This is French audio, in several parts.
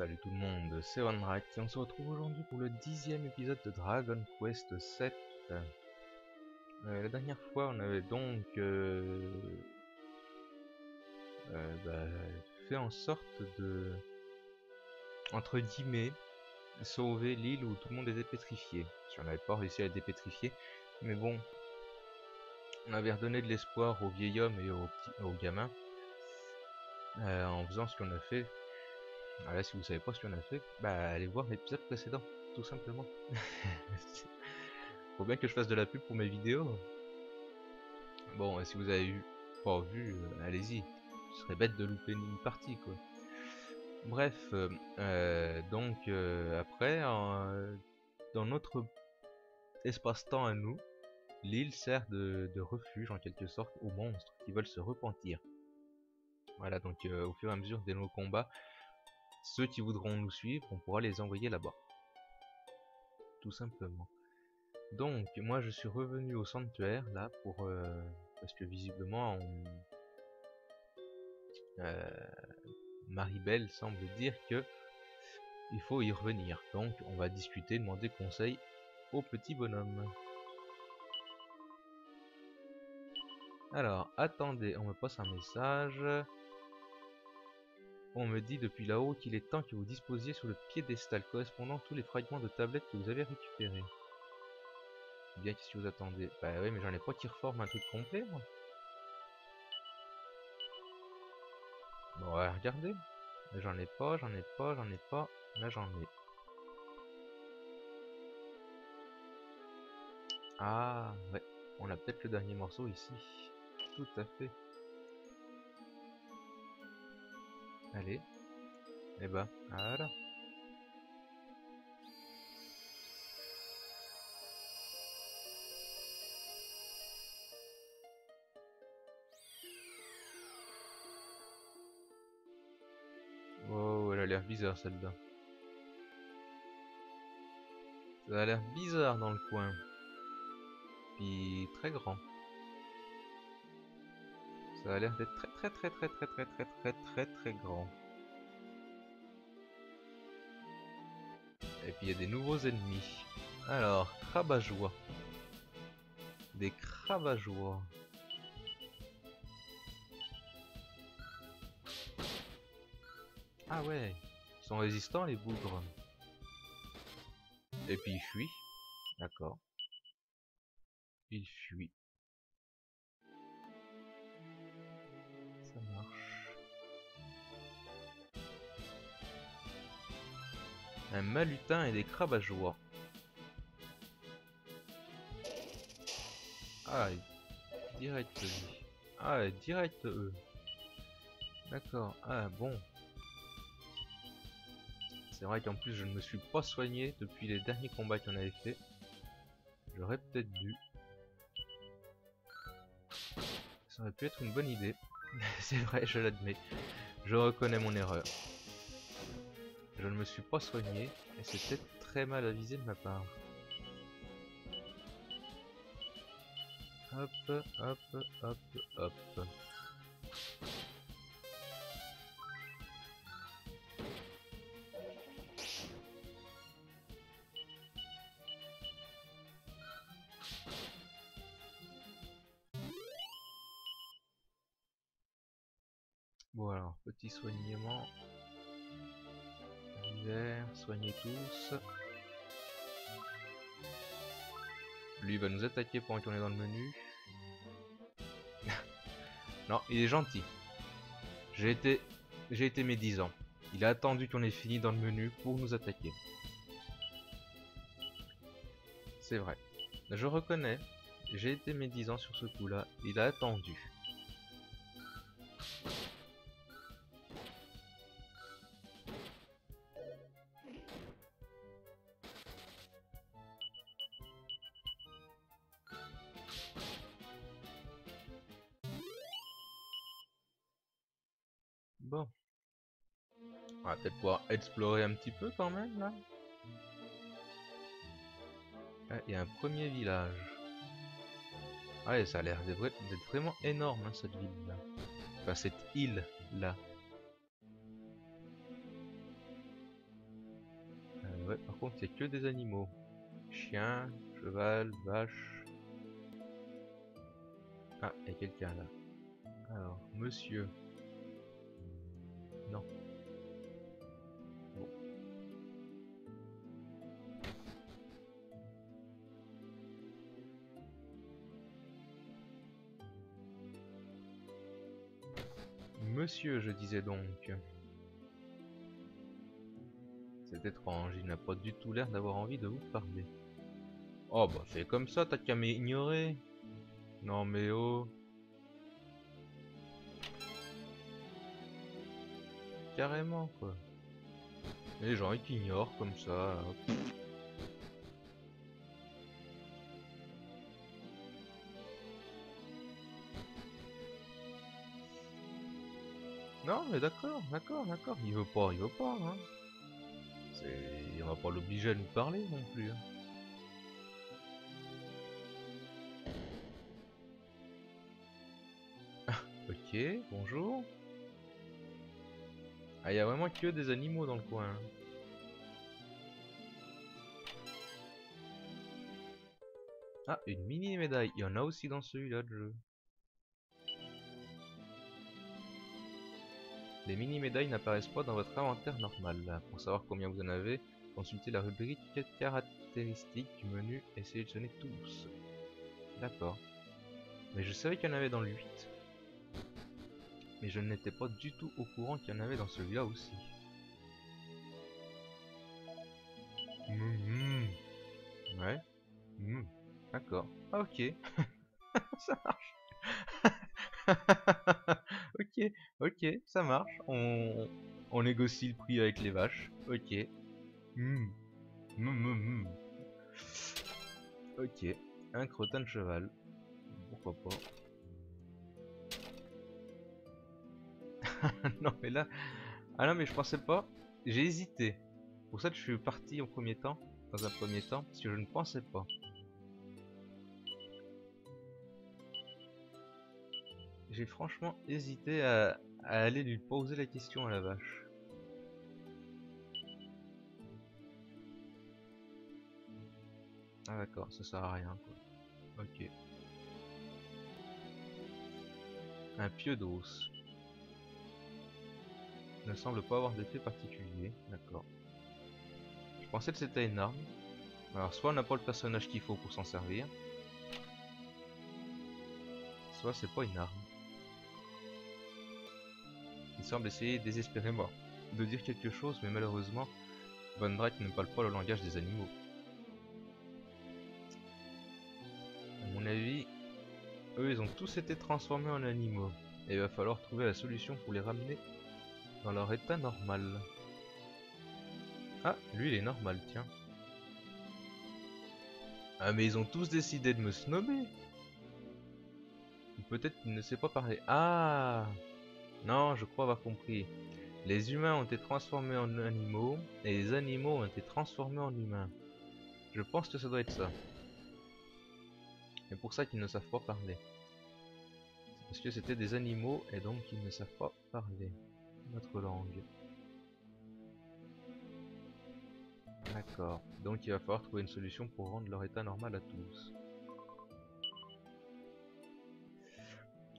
Salut tout le monde, c'est OneRight et on se retrouve aujourd'hui pour le 10e épisode de Dragon Quest VII. La dernière fois on avait donc fait en sorte de, entre guillemets, sauver l'île où tout le monde était pétrifié. Si on n'avait pas réussi à la dépétrifier, mais bon, on avait redonné de l'espoir au vieil homme et au gamin en faisant ce qu'on a fait. Ah là, si vous savez pas ce qu'on a fait, bah allez voir l'épisode précédent, tout simplement. Faut bien que je fasse de la pub pour mes vidéos. Bon, si vous avez pas vu, allez-y. Ce serait bête de louper une partie, quoi. Bref, donc après, dans notre espace-temps à nous, l'île sert de refuge en quelque sorte aux monstres qui veulent se repentir. Voilà, donc au fur et à mesure de nos combats, ceux qui voudront nous suivre, on pourra les envoyer là-bas. Tout simplement. Donc, moi je suis revenu au sanctuaire, là, pour... parce que visiblement, Maribel semble dire que il faut y revenir. Donc, on va discuter, demander conseil au petit bonhomme. Alors, attendez, on me passe un message... On me dit depuis là-haut qu'il est temps que vous disposiez sur le piédestal correspondant tous les fragments de tablettes que vous avez récupérés. Bien, qu'est-ce que vous attendez? Bah oui, mais j'en ai pas qui reforment un truc complet, moi. Bon, ouais, regardez. J'en ai pas, j'en ai pas, j'en ai pas. Là, j'en ai. Ah, ouais. On a peut-être le dernier morceau ici. Tout à fait. Allez, et bah, voilà. Oh, elle a l'air bizarre celle-là. Ça a l'air bizarre dans le coin. Puis très grand. Ça a l'air d'être très grand. Et puis il y a des nouveaux ennemis. Alors, cravageois. Des cravageois. Ah ouais, ils sont résistants les bougres. Et puis ils fuient. D'accord. Ils fuient. Ça marche. Un malutin et des cravageois. Ah, direct lui. Ah, direct eux. D'accord. Ah bon. C'est vrai qu'en plus je ne me suis pas soigné depuis les derniers combats qu'on avait fait. J'aurais peut-être dû. Ça aurait pu être une bonne idée. C'est vrai, je l'admets. Je reconnais mon erreur. Je ne me suis pas soigné et c'était très mal avisé de ma part. Hop, hop, hop, hop. Bon alors, petit soignement. Hiver, soignez tous. Lui va nous attaquer pendant qu'on est dans le menu. Non, il est gentil. J'ai été médisant. Il a attendu qu'on ait fini dans le menu pour nous attaquer. C'est vrai. Je reconnais. J'ai été médisant sur ce coup-là. Il a attendu. Bon. On va peut-être pouvoir explorer un petit peu quand même là. Ah, il y a un premier village. Ouais, ça a l'air d'être vraiment énorme hein, cette ville là. Enfin cette île là. Ouais, par contre, c'est que des animaux. Chien, cheval, vache. Ah, il y a quelqu'un là. Alors, monsieur. Non. Bon. Monsieur, je disais donc. C'est étrange, il n'a pas du tout l'air d'avoir envie de vous parler. Oh bah c'est comme ça, t'as qu'à m'ignorer. Non mais oh. Carrément quoi. Les gens ils t'ignorent comme ça. Hop. Non mais d'accord. Il veut pas hein. On va pas l'obliger à nous parler non plus. Hein. Ah, ok, bonjour. Ah, il y a vraiment que des animaux dans le coin. Hein. Ah, une mini médaille. Il y en a aussi dans celui-là de jeu. Les mini-médailles n'apparaissent pas dans votre inventaire normal. Pour savoir combien vous en avez, consultez la rubrique caractéristiques du menu et sélectionnez tous. D'accord. Mais je savais qu'il y en avait dans le 8. Mais je n'étais pas du tout au courant qu'il y en avait dans celui-là aussi. Ouais. D'accord. Ah, ok. Ça marche. Ok, ça marche. On négocie le prix avec les vaches. Ok. Ok, un crottin de cheval. Pourquoi pas. Non mais là... Ah non mais je pensais pas. J'ai hésité. Pour ça que je suis parti dans un premier temps, parce que je ne pensais pas. J'ai franchement hésité à aller lui poser la question à la vache. Ah d'accord, ça sert à rien quoi. Ok. Un pieu d'os. Ne semble pas avoir d'effet particulier. D'accord. Je pensais que c'était une arme. Alors soit on n'a pas le personnage qu'il faut pour s'en servir. Soit c'est pas une arme. Il semble essayer désespérément de dire quelque chose, mais malheureusement, Vondrac ne parle pas le langage des animaux. À mon avis, eux ils ont tous été transformés en animaux, et il va falloir trouver la solution pour les ramener dans leur état normal. Ah, lui il est normal, tiens. Ah mais ils ont tous décidé de me snobber. Peut-être qu'il ne sait pas parler. Ah! Non, je crois avoir compris. Les humains ont été transformés en animaux et les animaux ont été transformés en humains. Je pense que ça doit être ça. C'est pour ça qu'ils ne savent pas parler. C'est parce que c'était des animaux et donc ils ne savent pas parler notre langue. D'accord. Donc il va falloir trouver une solution pour rendre leur état normal à tous.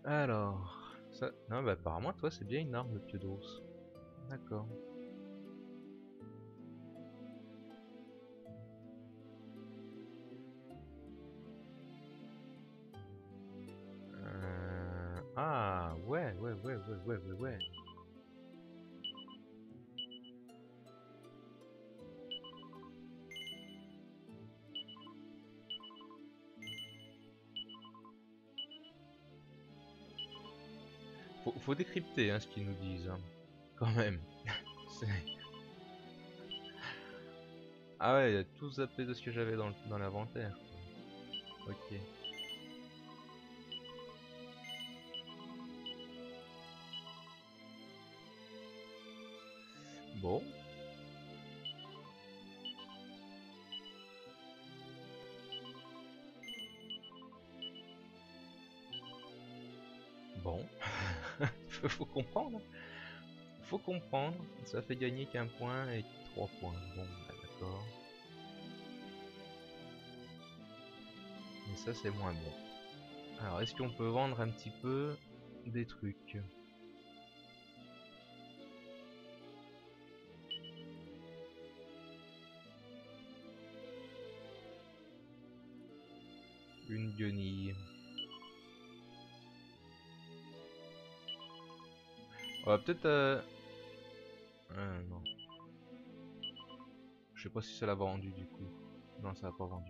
Alors... Ça... Non, bah apparemment, toi, c'est bien une arme, le pieu d'ours. D'accord. Ah, ouais. Faut décrypter hein, ce qu'ils nous disent, hein. Quand même. Ah ouais, il a tout zappé de ce que j'avais dans l'inventaire. Ok. Bon. Faut comprendre, ça fait gagner qu'un point et 3 points. Bon, bah, d'accord. d'accord. Mais ça c'est moins bon. Alors est-ce qu'on peut vendre un petit peu des trucs? Une guenille. On va peut-être... non. Je sais pas si ça l'a vendu du coup. Non, ça l'a pas vendu.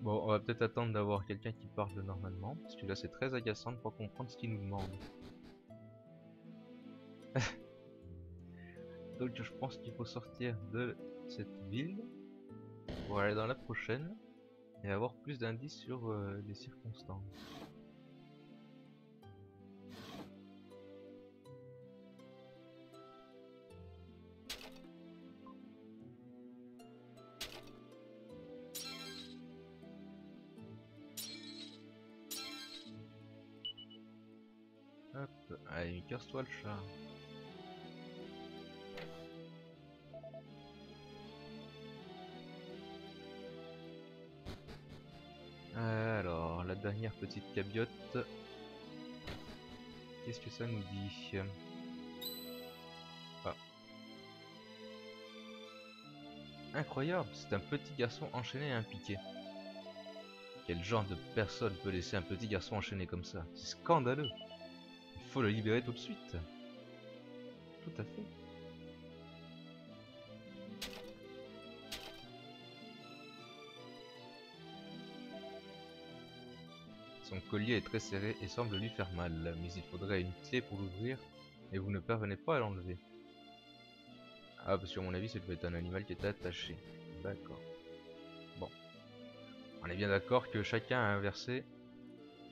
Bon, on va peut-être attendre d'avoir quelqu'un qui parle normalement. Parce que là, c'est très agaçant de pas comprendre ce qu'il nous demande. Donc, je pense qu'il faut sortir de cette ville pour aller dans la prochaine. Et avoir plus d'indices sur les circonstances. Hop, allez, casse-toi le chat. Alors, la dernière petite cabiote. Qu'est-ce que ça nous dit? Ah. Incroyable, c'est un petit garçon enchaîné à un piquet. Quel genre de personne peut laisser un petit garçon enchaîné comme ça? C'est scandaleux. Il faut le libérer tout de suite. Tout à fait. Son collier est très serré et semble lui faire mal, mais il faudrait une clé pour l'ouvrir et vous ne parvenez pas à l'enlever. Ah, parce qu'à mon avis, ça devait être un animal qui était attaché. D'accord. Bon. On est bien d'accord que chacun a inversé.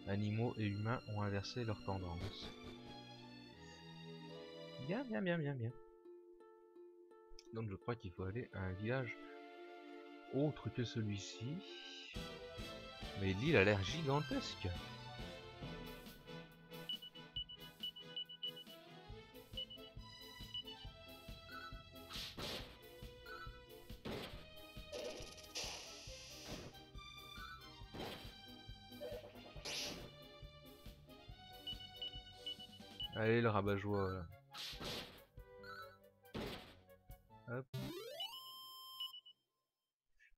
Animaux et humains ont inversé leur tendance. Bien, bien, bien, bien, bien. Donc je crois qu'il faut aller à un village autre que celui-ci. Mais l'île a l'air gigantesque. Allez, le rabat-joie. Hop.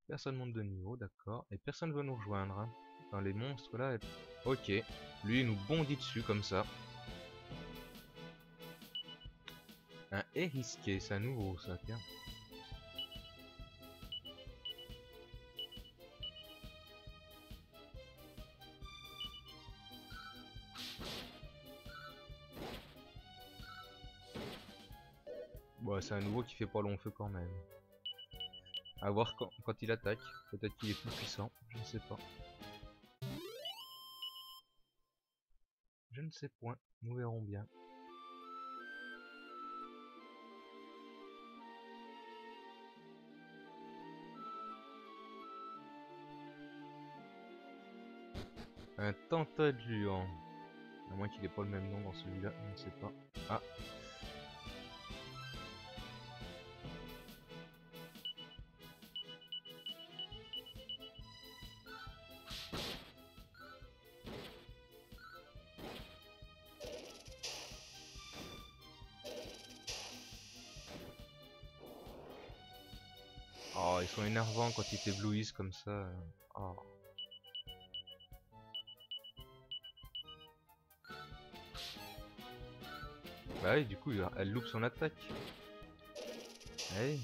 Personne monte de niveau, d'accord. Et personne veut nous rejoindre. Hein. Enfin, les monstres là. Ok. Lui, il nous bondit dessus comme ça. Un hérisqué, c'est à nouveau ça, tiens. Bon, c'est à nouveau qui fait pas long feu quand même. A voir quand il attaque, peut-être qu'il est plus puissant, je ne sais pas. Je ne sais point, nous verrons bien. Un tentaduant. À moins qu'il n'ait pas le même nom dans celui-là, je ne sais pas. Ah. Ils sont énervants quand ils t'éblouissent comme ça. Oh. Bah oui, du coup, elle loupe son attaque. Allez.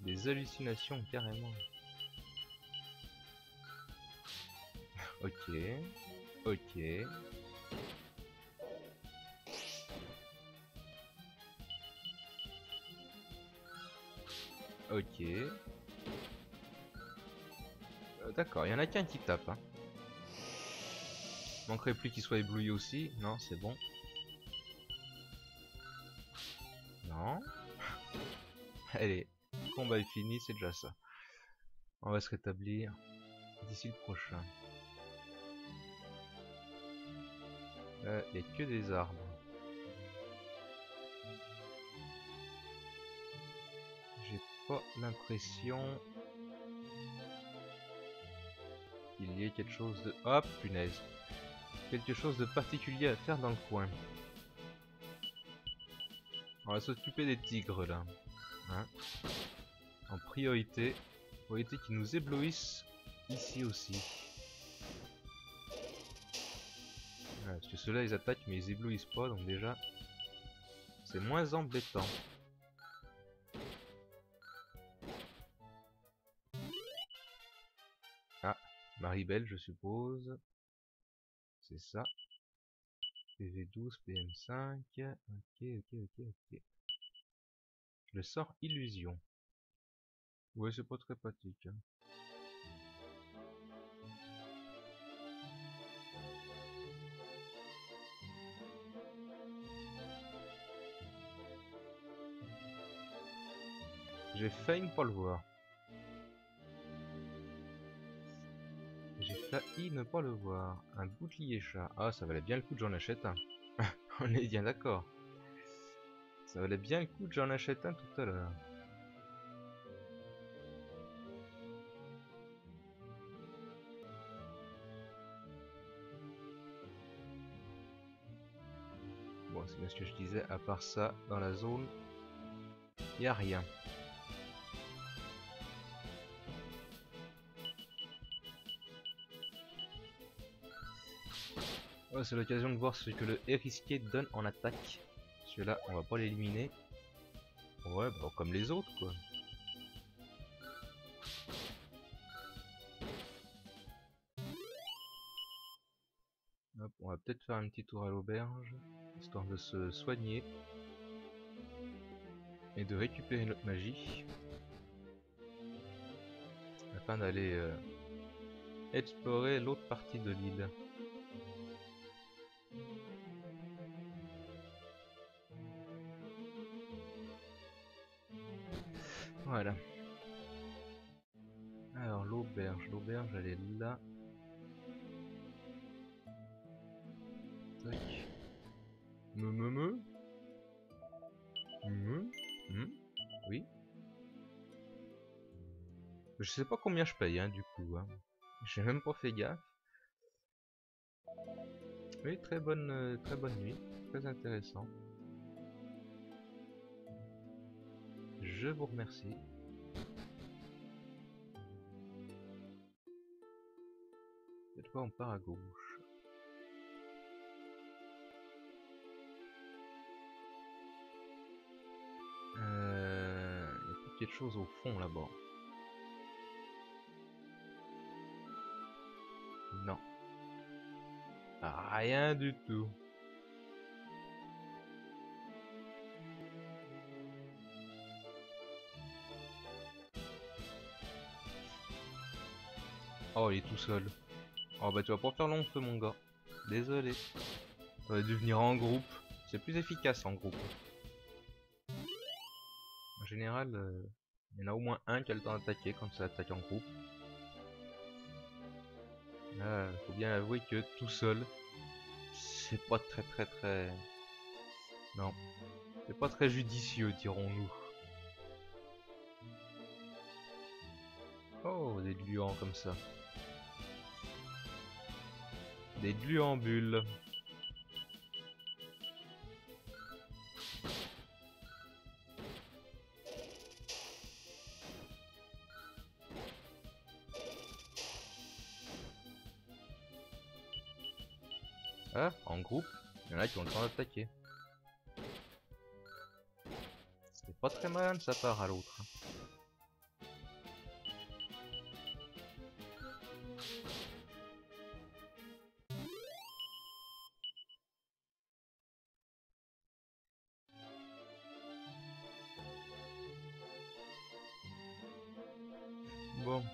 Des hallucinations, carrément. Ok. Ok. Ok. D'accord, il y en a qu'un qui tape. Hein. Manquerait plus qu'il soit ébloui aussi. Non, c'est bon. Non. Allez, le combat est fini, c'est déjà ça. On va se rétablir d'ici le prochain. Il n'y a que des arbres. pas l'impression qu'il y ait quelque chose de... Oh punaise! Quelque chose de particulier à faire dans le coin. On va s'occuper des tigres là. Hein, en priorité. Priorité qui nous éblouissent ici aussi. Ouais, parce que ceux-là ils attaquent mais ils éblouissent pas, donc déjà c'est moins embêtant. Ah, Maribel je suppose. C'est ça. PV12, PM5. Ok. Le sort illusion. Ouais, c'est pas très pratique. Hein. J'ai failli ne pas le voir. J'ai failli ne pas le voir. Un bouclier chat. Ah, ça valait bien le coup que j'en achète un. On est bien d'accord. Ça valait bien le coup que j'en achète un tout à l'heure. Bon, c'est bien ce que je disais, à part ça, dans la zone, il n'y a rien. Oh, c'est l'occasion de voir ce que le héritier donne en attaque. Celui-là, on va pas l'éliminer. Ouais, bah, comme les autres, quoi. Hop, on va peut-être faire un petit tour à l'auberge, histoire de se soigner et de récupérer notre magie, afin d'aller explorer l'autre partie de l'île. Voilà. Alors l'auberge elle est là. Tac. Oui. Je sais pas combien je paye hein, du coup. Hein. J'ai même pas fait gaffe. Oui, très bonne nuit, très intéressant. Je vous remercie. Cette fois on part à gauche. Il y a quelque chose au fond là-bas. Non. Rien du tout. Oh, il est tout seul. Oh, bah, tu vas pas faire long feu, mon gars. Désolé. T'aurais dû venir en groupe. C'est plus efficace en groupe. En général, il y en a au moins un qui a le temps d'attaquer quand ça attaque en groupe. Là, faut bien avouer que tout seul, c'est pas très. Non. C'est pas très judicieux, dirons-nous. Oh, des gluants comme ça. Des gluambules. Ah, en groupe, il y en a qui ont le temps d'attaquer. C'était pas très malin de sa part à l'autre. Bon.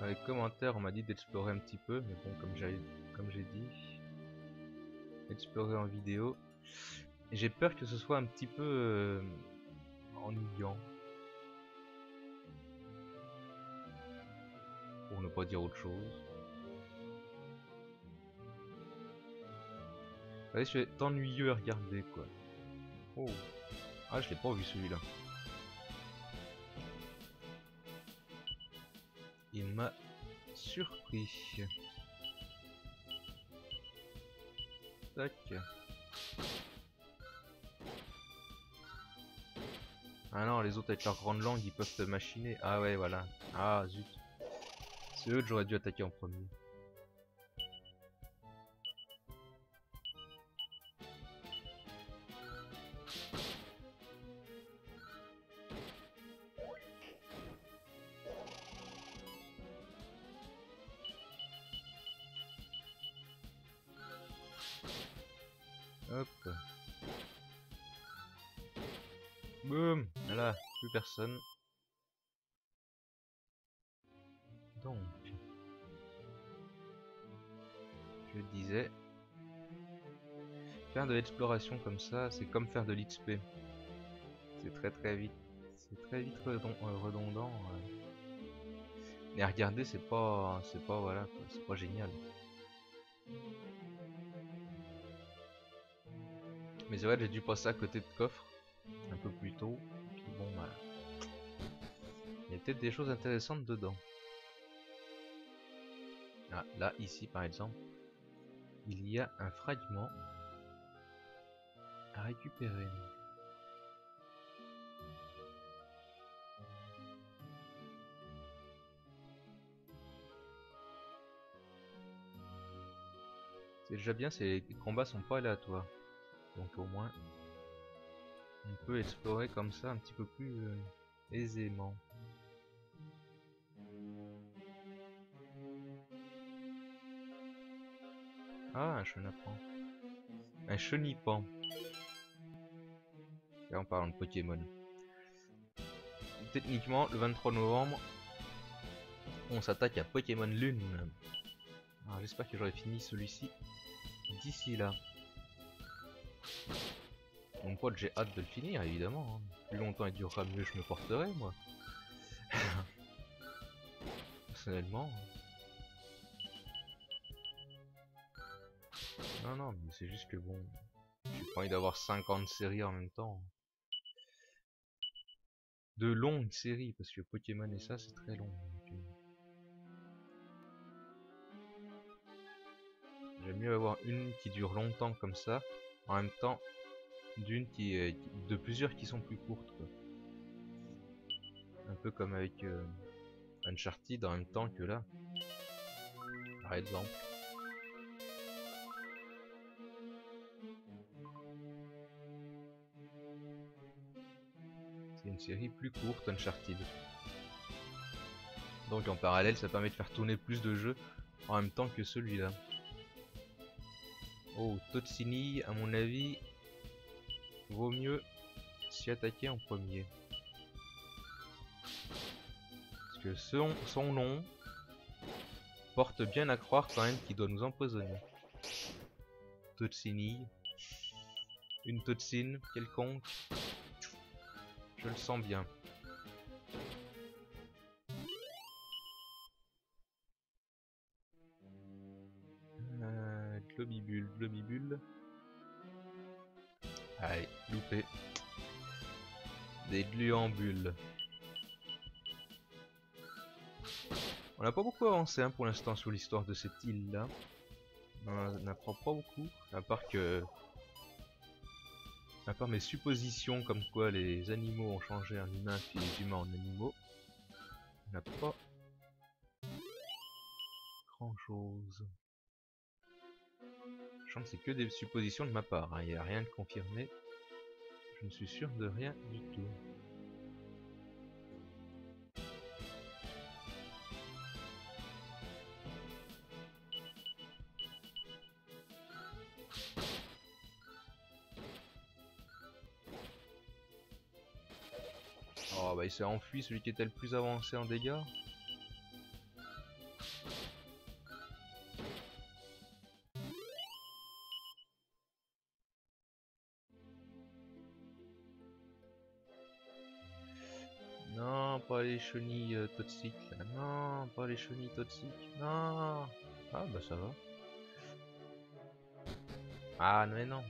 Dans les commentaires on m'a dit d'explorer un petit peu, mais bon comme j'ai dit, explorer en vidéo. J'ai peur que ce soit un petit peu ennuyant. Pour ne pas dire autre chose. Vous voyez, c'est ennuyeux à regarder quoi. Oh. Ah, je l'ai pas vu celui-là. Il m'a surpris. Tac. Ah non, les autres avec leur grande langue, ils peuvent te machiner. Ah ouais, voilà. Ah zut. C'est eux que j'aurais dû attaquer en premier. Hop. Boum. Voilà, plus personne. Donc, je disais, faire de l'exploration comme ça, c'est comme faire de l'XP. C'est très vite redondant. Et regardez, c'est pas voilà, c'est pas génial. Mais c'est vrai, j'ai dû passer à côté de coffres un peu plus tôt. Puis bon, bah, il y a peut-être des choses intéressantes dedans. Ah, là, ici par exemple, il y a un fragment à récupérer. C'est déjà bien, les combats sont pas aléatoires. Donc au moins, on peut explorer comme ça un petit peu plus aisément. Ah, un chenapan. Un chenipan. Là, on parle de Pokémon. Techniquement, le 23 novembre, on s'attaque à Pokémon Lune. Alors j'espère que j'aurai fini celui-ci d'ici là. Mon pote, j'ai hâte de le finir, évidemment. Plus longtemps il durera, mieux je me porterai, moi. Personnellement. Non, non, mais c'est juste que bon, j'ai pas envie d'avoir 50 séries en même temps. De longues séries, parce que Pokémon et ça, c'est très long. J'aime mieux avoir une qui dure longtemps comme ça, en même temps d'une qui est de plusieurs qui sont plus courtes quoi. Un peu comme avec Uncharted en même temps que là par exemple. C'est une série plus courte Uncharted, donc en parallèle ça permet de faire tourner plus de jeux en même temps que celui-là. Oh, Totsini, à mon avis, vaut mieux s'y attaquer en premier. Parce que son nom porte bien à croire quand même qu'il doit nous empoisonner. Totsini, une totsine quelconque, je le sens bien. Globibule. Allez, loupé. Des gluambules. On n'a pas beaucoup avancé hein, pour l'instant sur l'histoire de cette île là. On n'apprend pas beaucoup, à part mes suppositions comme quoi les animaux ont changé en humains puis les humains en animaux. On n'a pas grand chose. C'est que des suppositions de ma part, hein. Il n'y a rien de confirmé, je ne suis sûr de rien du tout. Oh bah il s'est enfui, celui qui était le plus avancé en dégâts. Les chenilles toxiques, non, pas les chenilles toxiques, non. Ah bah ça va. Ah mais non.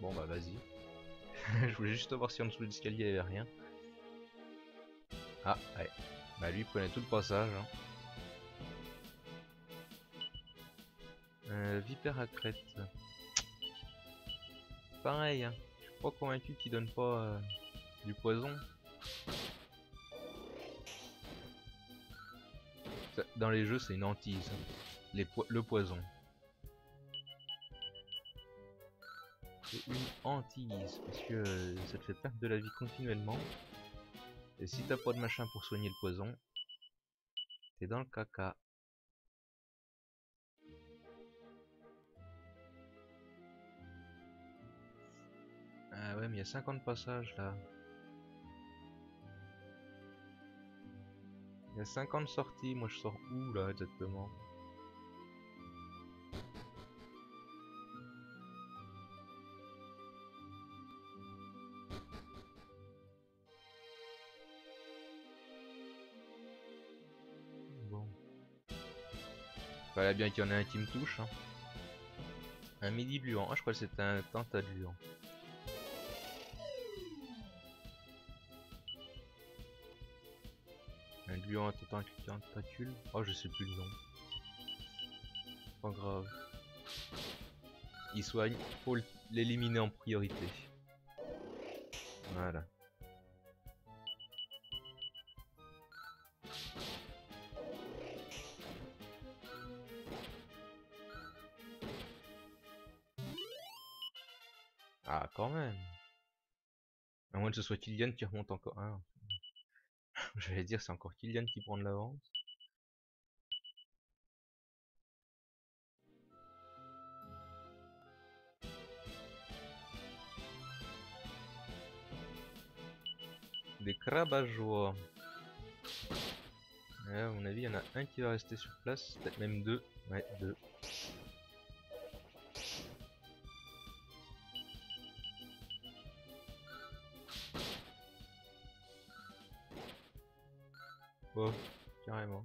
Bon bah vas-y. Je voulais juste voir si en dessous de l'escalier il y avait rien. Ah ouais. Bah lui il prenait tout le passage. Hein. Vipère à crête. Pareil, hein. Je suis pas convaincu qu'il donne pas du poison. Dans les jeux c'est une hantise. Le poison. C'est une hantise parce que ça te fait perdre de la vie continuellement. Et si t'as pas de machin pour soigner le poison, t'es dans le caca. Ah ouais, mais il y a 50 passages là. Il y a 50 sorties, moi je sors où là exactement? Fallait bien qu'il y en ait un qui me touche. Hein. Un midi bluant. Ah, je crois que c'était un tentaluant. Un gluant tentacule. Oh, je sais plus le nom. Pas grave. Il soigne. Faut l'éliminer en priorité. Voilà. Ah, quand même. À moins que ce soit Kylian qui remonte encore. Ah, j'allais dire, c'est encore Kylian qui prend de l'avance. Des crabes à joie. À mon avis, il y en a un qui va rester sur place. Peut-être même deux. Ouais, deux. Oh, carrément.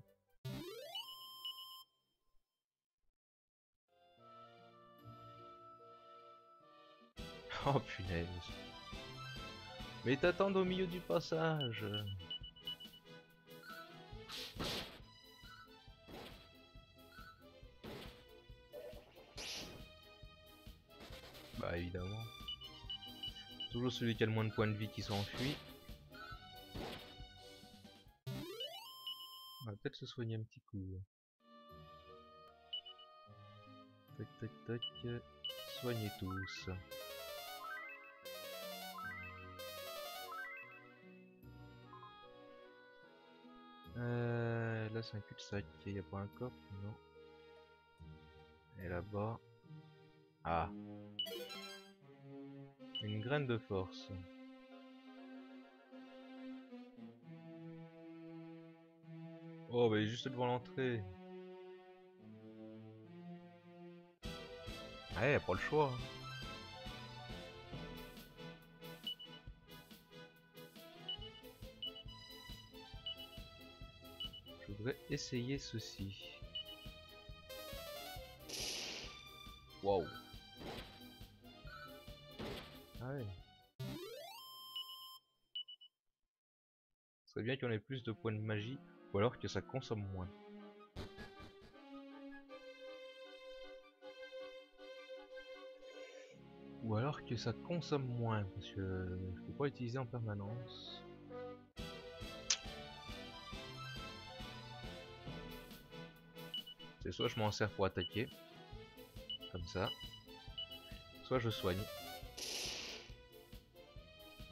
Oh punaise. Mais t'attends au milieu du passage. Bah évidemment. Toujours celui qui a le moins de points de vie qui s'enfuit. On va peut-être se soigner un petit coup. Tac tac tac. Soignez tous. Là c'est un cul-de-sac. Il n'y a pas un coffre, non. Et là-bas. Ah. Une graine de force. Oh bah il est juste devant l'entrée. Ah ouais, pas le choix. Je voudrais essayer ceci. Waouh. Ah ouais. Ce serait bien qu'on ait plus de points de magie. Ou alors que ça consomme moins. Ou alors que ça consomme moins, parce que je peux pas utiliser en permanence. C'est soit je m'en sers pour attaquer, comme ça, soit je soigne.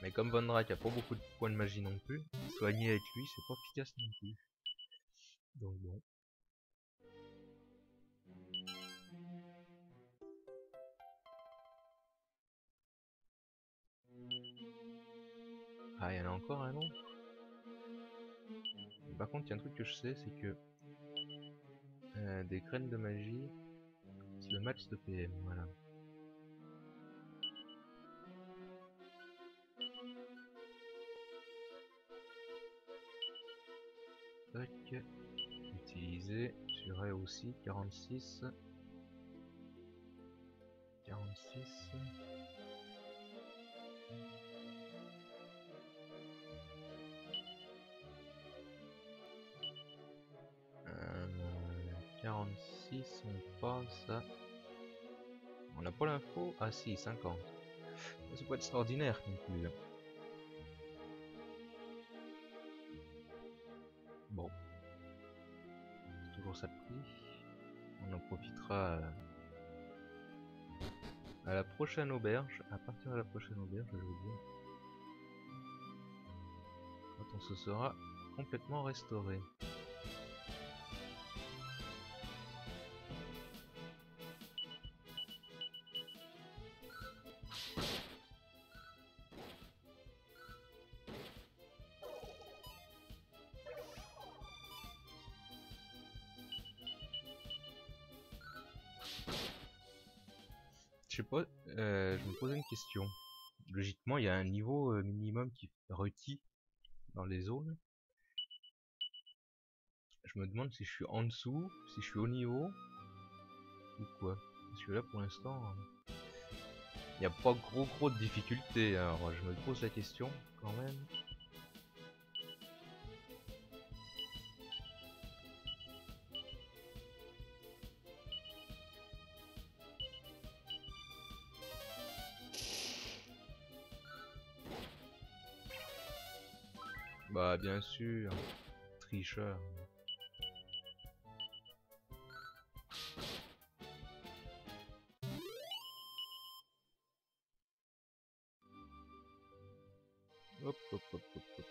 Mais comme Vondrac a pas beaucoup de points de magie non plus, soigner avec lui c'est pas efficace non plus. Donc bon. Ah, il y en a encore un autre. Par contre, il y a un truc que je sais, c'est que des graines de magie, c'est le max de PM, voilà. Tac. Utilisé. Sur elle aussi. 46. 46. 46, on passe à... On n'a pas l'info. Ah si, 50. C'est pas extraordinaire non plus. Bon. Toujours ça de prix. On en profitera à la prochaine auberge. À partir de la prochaine auberge, je vous dis. Quand on se sera complètement restauré. Je me posais une question. Logiquement, il y a un niveau minimum qui est requis dans les zones. Je me demande si je suis en dessous, si je suis au niveau ou quoi. Parce que là, pour l'instant, il n'y a pas gros de difficultés. Alors, je me pose la question quand même. Bah bien sûr, tricheur. Hop hop hop hop hop.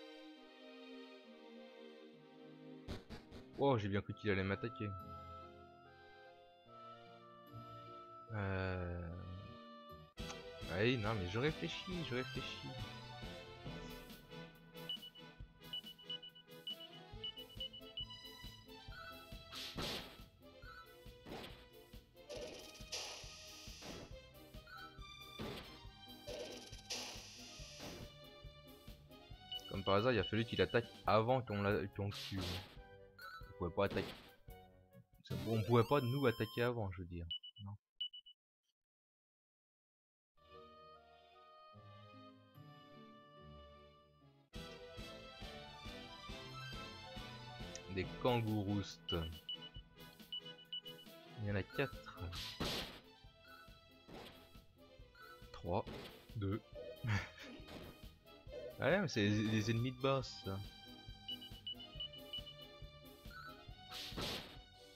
Oh, j'ai bien cru qu'il allait m'attaquer. Ouais, non mais je réfléchis. Par hasard, il a fallu qu'il attaque avant qu'on tue. On pouvait pas attaquer. On pouvait pas nous attaquer avant, je veux dire. Non. Des kangourous. Il y en a 4. 3, 2. Ah ouais, mais c'est les ennemis de boss.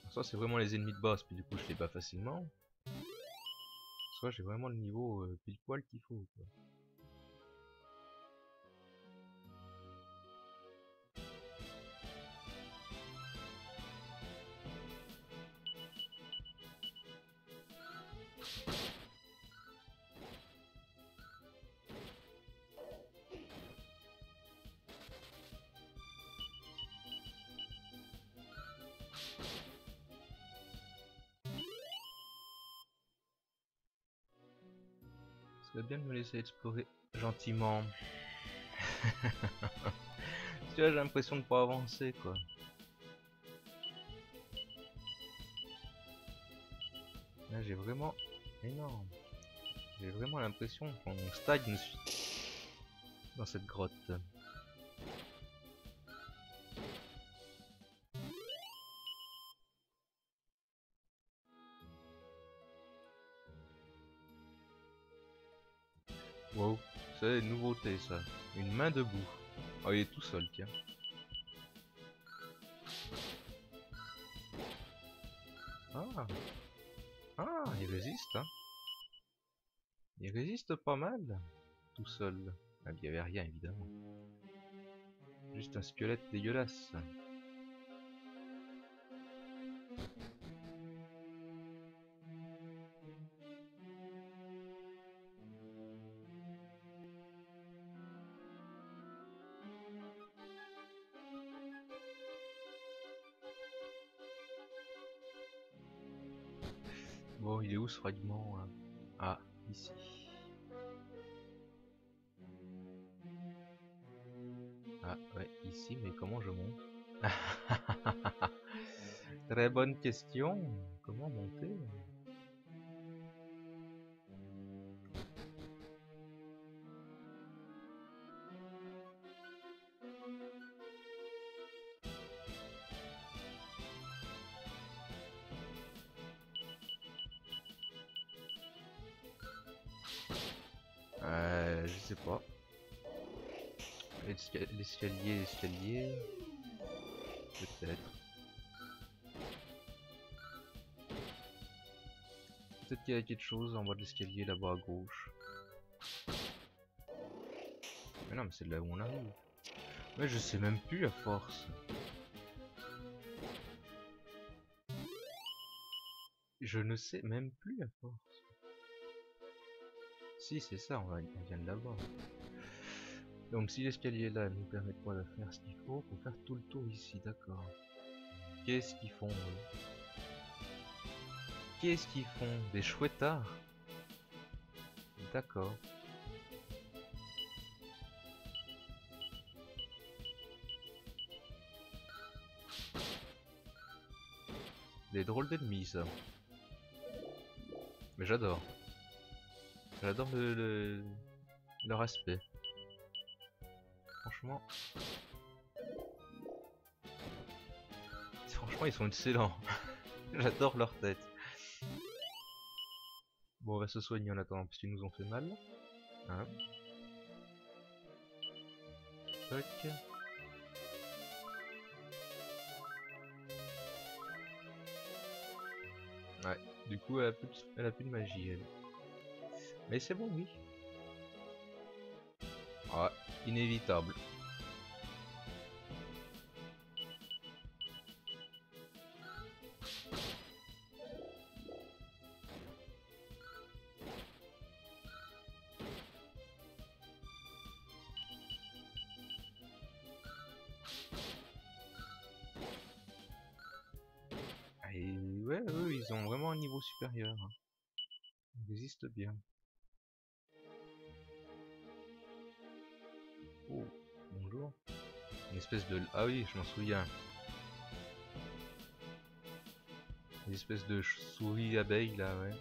Soit c'est vraiment les ennemis de boss, puis du coup je les bats facilement. Soit j'ai vraiment le niveau pile poil qu'il faut. Quoi. Bien de me laisser explorer gentiment. Tu vois, j'ai l'impression de pas avancer quoi. Là j'ai vraiment énorme. J'ai vraiment l'impression qu'on stagne dans cette grotte. Wow, c'est une nouveauté ça. Une main debout. Oh, il est tout seul, tiens. Ah, ah, il résiste, hein. Il résiste pas mal, tout seul. Ah, il y avait rien évidemment. Juste un squelette dégueulasse. Bon, il est où ce fragment? Ah, ici. Ah, ouais, ici, mais comment je monte? Très bonne question. Comment monter? je sais pas. L'escalier, l'escalier. Peut-être. Peut-être qu'il y a quelque chose en bas de l'escalier là-bas à gauche. Mais non, mais c'est là où on arrive. Mais je sais même plus à force. Je ne sais même plus à force. Si, c'est ça, on vient de là-bas. Donc si l'escalier là ne nous permet pas de faire ce qu'il faut faire tout le tour ici, d'accord. Qu'est-ce qu'ils font eux? Qu'est-ce qu'ils font? Des chouettards? D'accord. Des drôles d'ennemis ça. Mais j'adore. J'adore leur aspect. Franchement. Franchement ils sont excellents. J'adore leur tête. Bon on va se soigner en attendant parce qu'ils nous ont fait mal. Hein. Toc. Ouais, du coup elle a plus de magie elle. Mais c'est bon oui. Ah, inévitable. Et ouais, eux, ils ont vraiment un niveau supérieur. Ils résistent bien. Oh, bonjour. Une espèce de... Ah oui, je m'en souviens. Une espèce de souris abeille, là, ouais.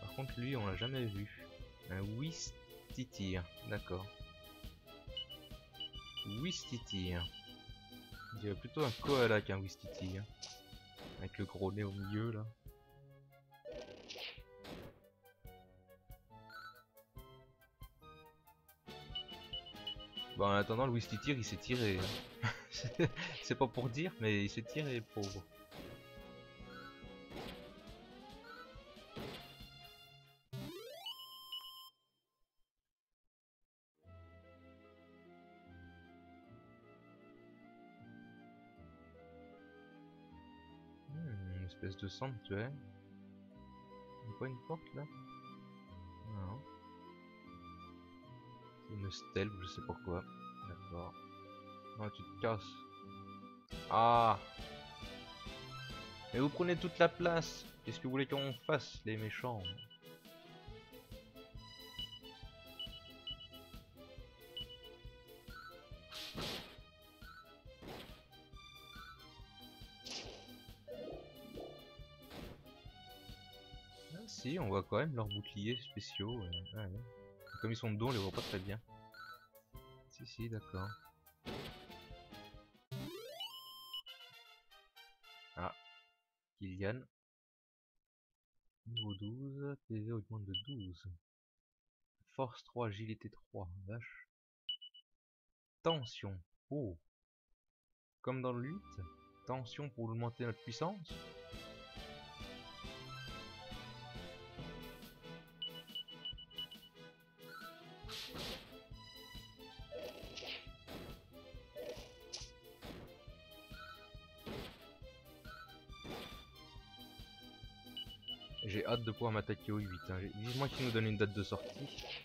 Par contre, lui, on l'a jamais vu. Un Wistitir, d'accord. Wistitir. Il dirait plutôt un koala qu'un Wistitir. Avec le gros nez au milieu là. Bon en attendant le Wistitir il s'est tiré. Hein. C'est pas pour dire mais il s'est tiré pauvre. Espèce de sanctuaire. Y'a pas une porte là? Non. C'est une stèle, je sais pas quoi. D'accord. Non, tu te casses. Ah! Mais vous prenez toute la place! Qu'est-ce que vous voulez qu'on fasse, les méchants? Si, on voit quand même leurs boucliers spéciaux. Ah, ouais. Comme ils sont de dos, on les voit pas très bien. Si, si, d'accord. Ah, Kylian. Niveau 12, PV augmente de 12. Force 3, agilité 3. Vache. Tension. Oh. Comme dans le 8, tension pour augmenter notre puissance. J'ai hâte de pouvoir m'attaquer au 8. Hein. Dis-moi qu'il nous donne une date de sortie. Parce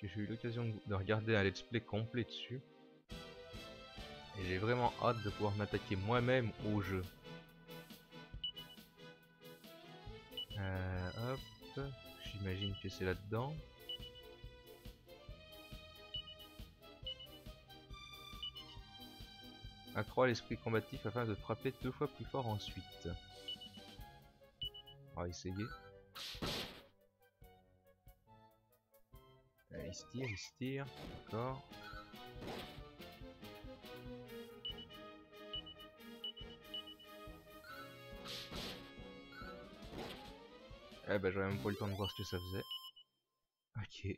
que j'ai eu l'occasion de regarder un let's play complet dessus. Et j'ai vraiment hâte de pouvoir m'attaquer moi-même au jeu. Hop. J'imagine que c'est là-dedans. Accroît l'esprit combatif afin de frapper 2 fois plus fort ensuite. On va essayer. Là, il se tire, d'accord. Eh ben j'avais même pas eu le temps de voir ce que ça faisait. Ok.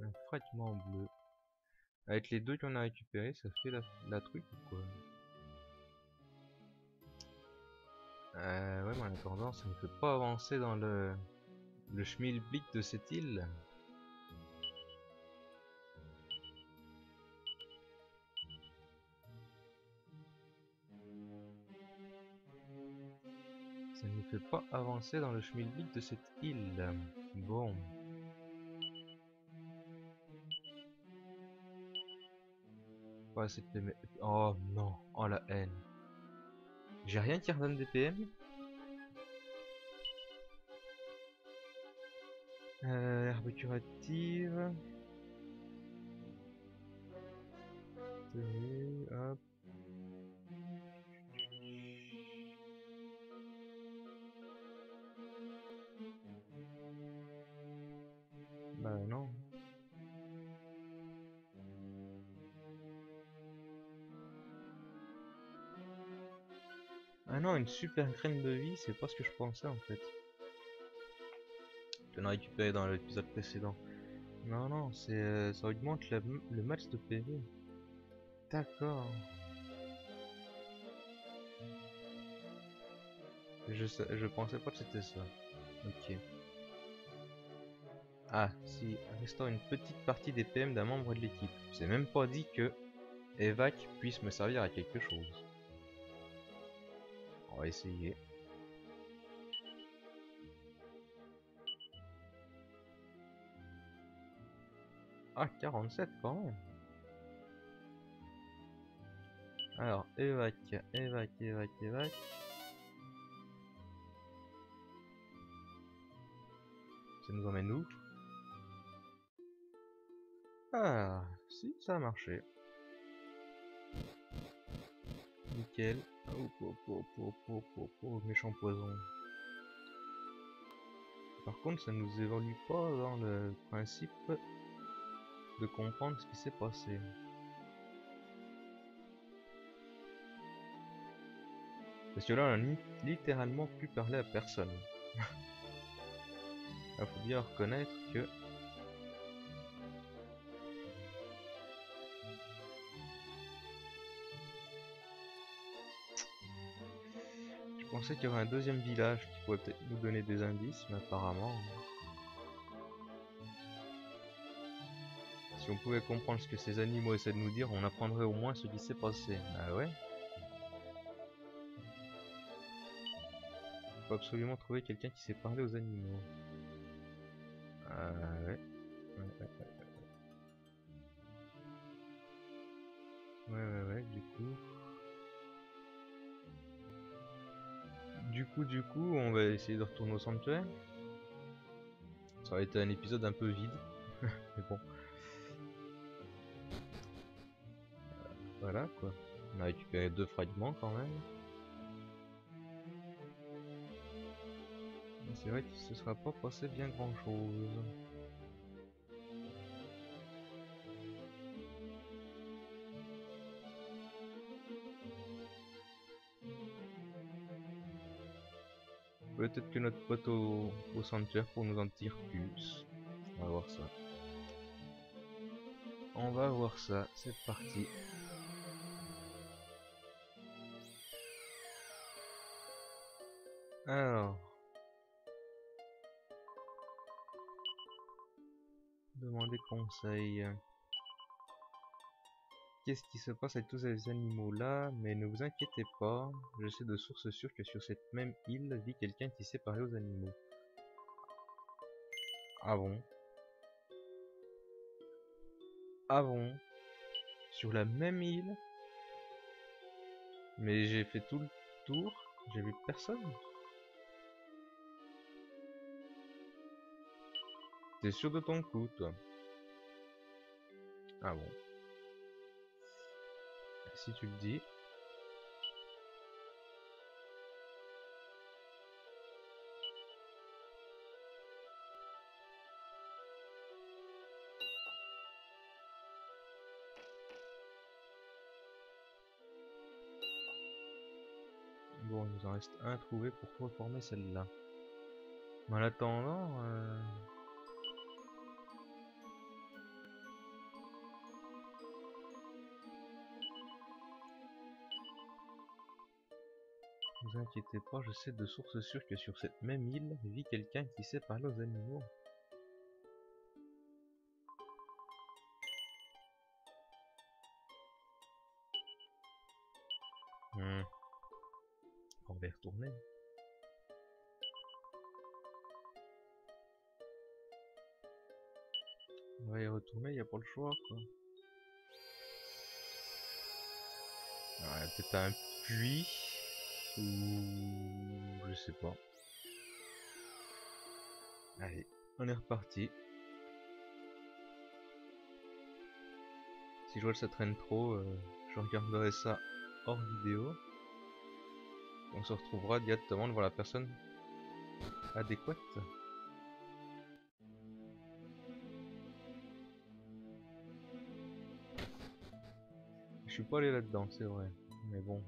Un fragment bleu. Avec les deux qu'on a récupérés, ça fait la truc ou quoi? Ouais, mais en attendant, ça ne fait pas avancer dans le schmilblick de cette île. Ça ne fait pas avancer dans le schmilblick de cette île. Bon. Pas cette PM. Oh non, oh la haine. J'ai rien qui redonne des PM. Herbe curative. Tenue, hop. Bah non. Ah non, une super graine de vie, c'est pas ce que je pensais en fait. Je l'ai récupéré dans l'épisode précédent. Non, non, c'est ça augmente le max de PV. D'accord. Je pensais pas que c'était ça. Ok. Ah, si, restaure une petite partie des PM d'un membre de l'équipe. C'est même pas dit que Evac puisse me servir à quelque chose. On va essayer. Ah, 47 quand même. Alors, évac. Ça nous emmène où? Ah, si, ça a marché. Nickel. Oh, méchant poison. Par contre, ça nous évolue pas dans le principe de comprendre ce qui s'est passé. Parce que là, on n'a littéralement plus parlé à personne. Il faut bien reconnaître que... Je pensais qu'il y aurait un deuxième village qui pourrait peut-être nous donner des indices, mais apparemment... Si on pouvait comprendre ce que ces animaux essaient de nous dire, on apprendrait au moins ce qui s'est passé. Ah ouais? Il faut absolument trouver quelqu'un qui sait parler aux animaux. Ah ouais. Ouais, du coup... Du coup, on va essayer de retourner au sanctuaire. Ça aurait été un épisode un peu vide, mais bon. Voilà quoi. On a récupéré 2 fragments quand même. C'est vrai qu'il ne se sera pas passé bien grand chose. Peut-être que notre pote au sanctuaire pour nous en dire plus. On va voir ça. C'est parti. Alors. Demandez conseil. Qu'est-ce qui se passe avec tous ces animaux-là? Mais ne vous inquiétez pas, je sais de source sûre que sur cette même île vit quelqu'un qui sait parler aux animaux. Ah bon? Ah bon? Sur la même île? Mais j'ai fait tout le tour, j'ai vu personne. T'es sûr de ton coup, toi? Ah bon? Si tu le dis. Bon, il nous en reste un à trouver pour reformer celle-là. Mais en attendant... Ne vous inquiétez pas, je sais de source sûre que sur cette même île vit quelqu'un qui sait parler aux animaux. On va y retourner. On va y retourner, y a pas le choix quoi. Ah, peut-être un puits. Je sais pas. Allez, on est reparti. Si je vois que ça traîne trop, je regarderai ça hors vidéo. On se retrouvera directement devant la personne adéquate. Je suis pas allé là-dedans, c'est vrai, mais bon.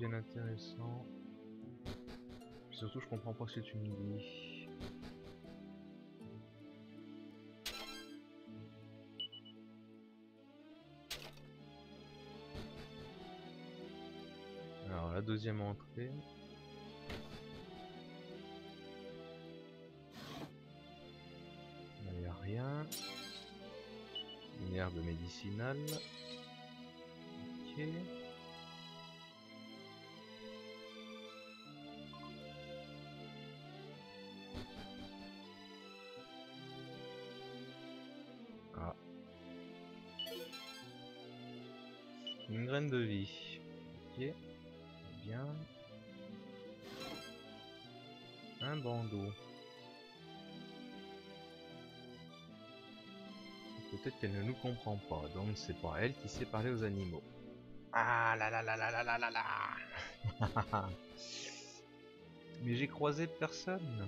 Bien intéressant. Puis surtout, je comprends pas ce que tu me dis. Alors, la deuxième entrée. Là, il n'y a rien. Une herbe médicinale. Ok. Une graine de vie. Ok. Bien. Un bandeau. Peut-être qu'elle ne nous comprend pas, donc c'est pas elle qui sait parler aux animaux. Ah là là là là là là là là. Mais j'ai croisé personne.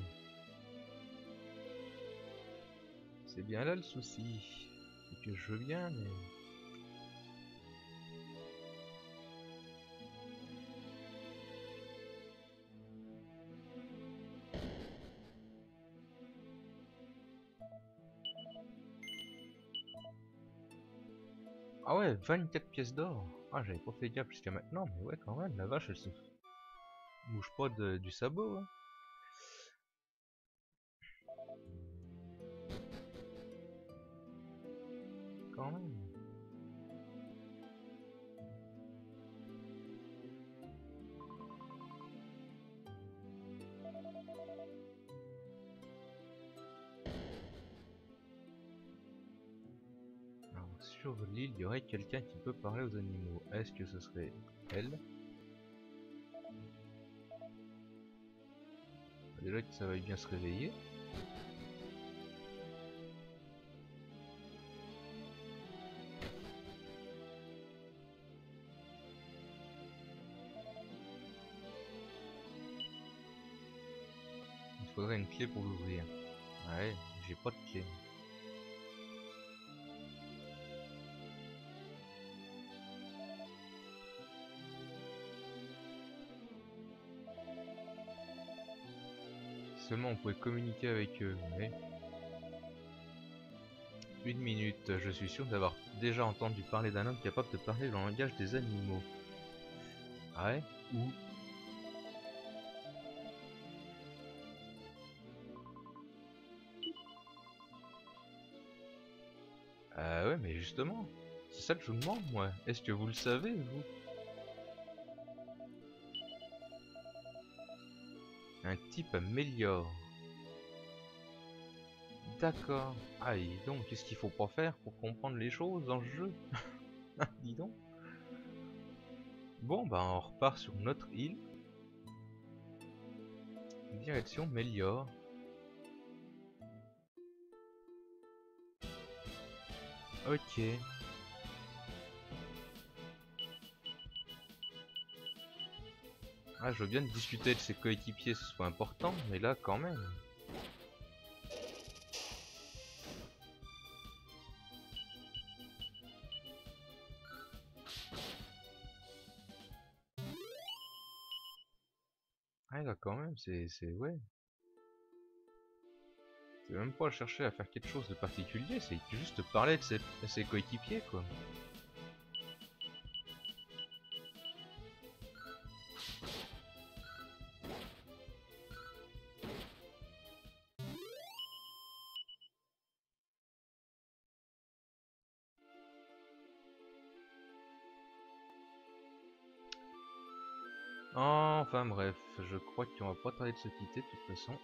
C'est bien là le souci. C'est que je veux bien, mais... Ah ouais, 24 pièces d'or. Ah, j'avais pas fait gaffe jusqu'à maintenant, mais ouais, quand même, la vache, elle se bouge pas du sabot. Hein. Quand même. Sur l'île, il y aurait quelqu'un qui peut parler aux animaux. Est-ce que ce serait elle? Déjà que ça va bien se réveiller. Il faudrait une clé pour l'ouvrir. Ouais, j'ai pas de clé. Seulement on pouvait communiquer avec eux, mais... Une minute, je suis sûr d'avoir déjà entendu parler d'un homme capable de parler le langage des animaux. Ouais, ou... ouais, mais justement, c'est ça que je vous demande, moi. Est-ce que vous le savez, vous ? Un type à Mellior. D'accord. Ah, dis donc, qu'est-ce qu'il faut pas faire pour comprendre les choses dans le jeu? Dis donc. Bon, bah, on repart sur notre île. Direction Mellior. Ok. Ah, je veux bien discuter de ses coéquipiers, ce soit important, mais là quand même. Ah là quand même, c'est ouais. C'est même pas chercher à faire quelque chose de particulier, c'est juste parler de ses coéquipiers quoi. Enfin bref, je crois qu'on va pas tarder de se quitter de toute façon.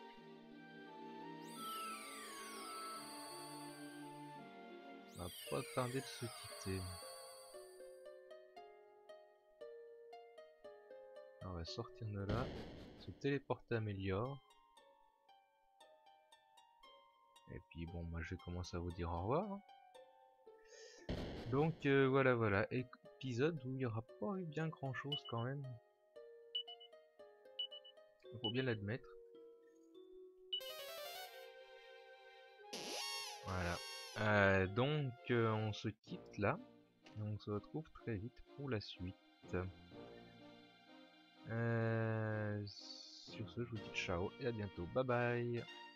On va pas tarder de se quitter. On va sortir de là, se téléporter à Mellior. Et puis bon, moi je commence à vous dire au revoir. Donc voilà, voilà, épisode où il n'y aura pas eu bien grand chose quand même. Faut bien l'admettre. Voilà. Donc on se quitte là. Et on se retrouve très vite pour la suite. Sur ce, je vous dis ciao et à bientôt. Bye bye.